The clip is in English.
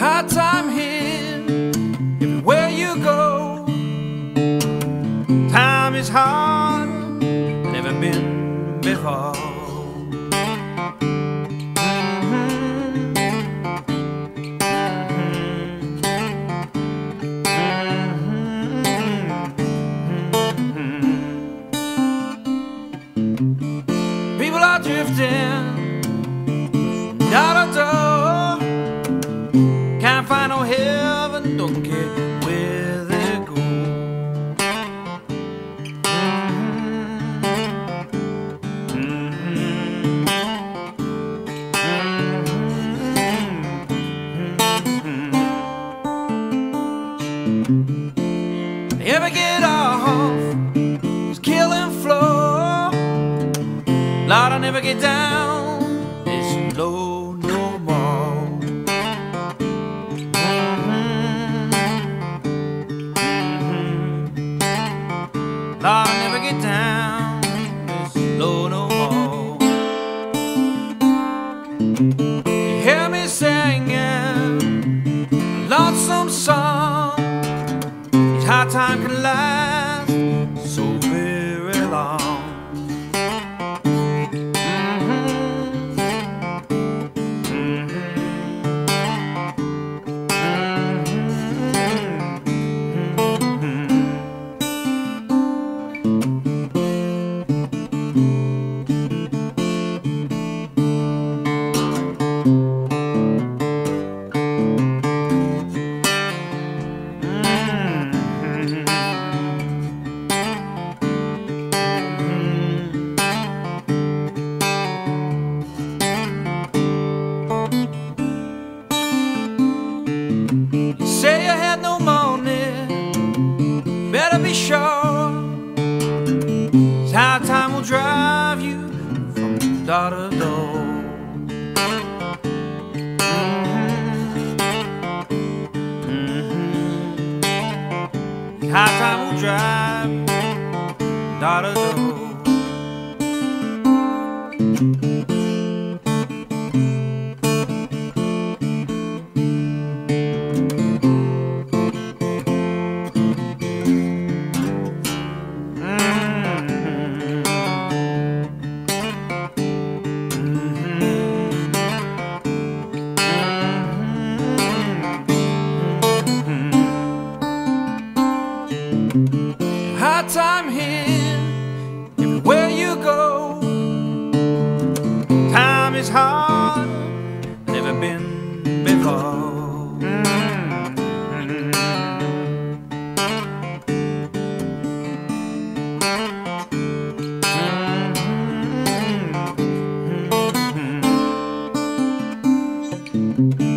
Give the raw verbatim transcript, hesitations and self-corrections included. hard time here, everywhere you go. Time is hard, never been before. People are drifting out of door, can't find no heaven, don't care where they go. Mm-hmm. Mm-hmm. Mm-hmm. Mm-hmm. Never get off this killing floor, Lord, I never get down this low no more. Mm-hmm. Mm-hmm. Lord, I never get down this low no more. You hear me singing a lonesome song. These hard times can last so very long. Sure, this hard time will drive you from door to door. Mm-hmm. Mm-hmm. This hard time will drive you from door to hard time here, everywhere you go. Time is hard, never been before. Mm-hmm. Mm-hmm. Mm-hmm.